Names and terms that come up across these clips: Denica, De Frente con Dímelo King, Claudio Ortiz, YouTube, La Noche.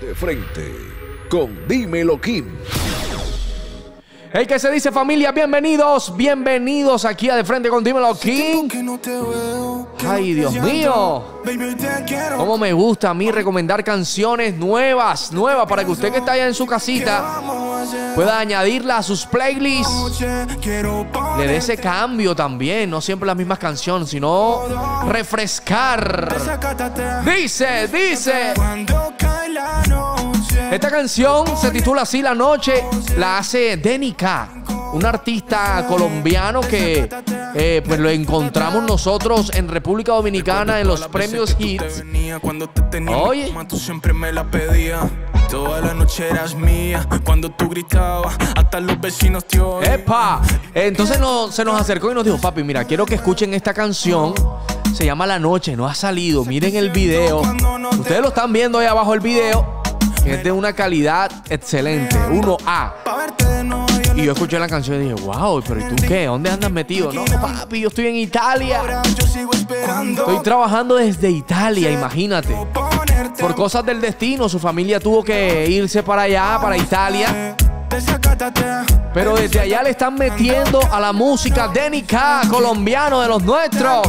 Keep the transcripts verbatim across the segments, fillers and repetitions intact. De Frente con Dímelo King. Hey, ¿qué se dice, familia? Bienvenidos, bienvenidos aquí a De Frente con Dímelo King. Ay, Dios mío, cómo me gusta a mí recomendar canciones nuevas, nuevas, para que usted que está allá en su casita pueda añadirla a sus playlists, le dé ese cambio también, no siempre las mismas canciones, sino refrescar. Dice, dice... Esta canción se titula así, La Noche, la hace Denica, un artista colombiano que eh, pues lo encontramos nosotros en República Dominicana en los premios Hits. Oye. Toda la noche eras mía, cuando tú gritabas, hasta los vecinos te oían. ¡Epa! Entonces no, se nos acercó y nos dijo: papi, mira, quiero que escuchen esta canción. Se llama La Noche, no ha salido. Miren el video. Ustedes lo están viendo ahí abajo el video. Es de una calidad excelente, uno A. Y yo escuché la canción y dije: wow, pero ¿y tú qué? ¿Dónde andas metido? No, papi, yo estoy en Italia. Estoy trabajando desde Italia, imagínate. Por cosas del destino, su familia tuvo que irse para allá, para Italia. Pero desde allá le están metiendo a la música Denica, colombiano de los nuestros.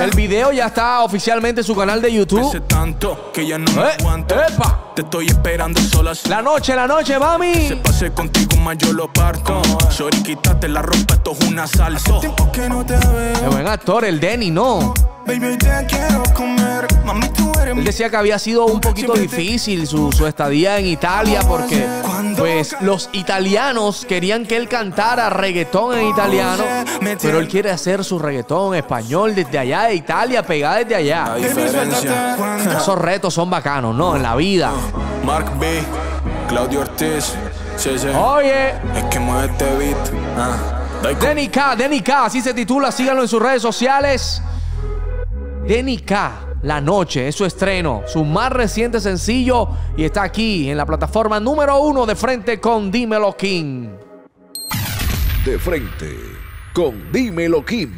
El video ya está oficialmente en su canal de YouTube. Hace tanto que ya no me aguanto. ¡Epa! Te estoy esperando solas. La noche, la noche, mami. Se pase contigo, más yo lo parto. Sorry, quítate la ropa, esto es un asalto. Qué buen actor, el Denny, ¿no? Baby, te quiero comer. Mami, tú eres. Él decía que había sido un poquito difícil su, su estadía en Italia porque pues los italianos querían que él cantara reggaetón en italiano, pero él quiere hacer su reggaetón español desde allá de Italia, pegada desde allá. Esos retos son bacanos, ¿no? En la vida. Mark B, Claudio Ortiz, C C. Oye, es que mueve este beat. Ah. Denica, Denica, así se titula, síganlo en sus redes sociales. Denica, La Noche, es su estreno, su más reciente sencillo, y está aquí en la plataforma número uno de Frente con Dímelo King. De Frente con Dímelo King.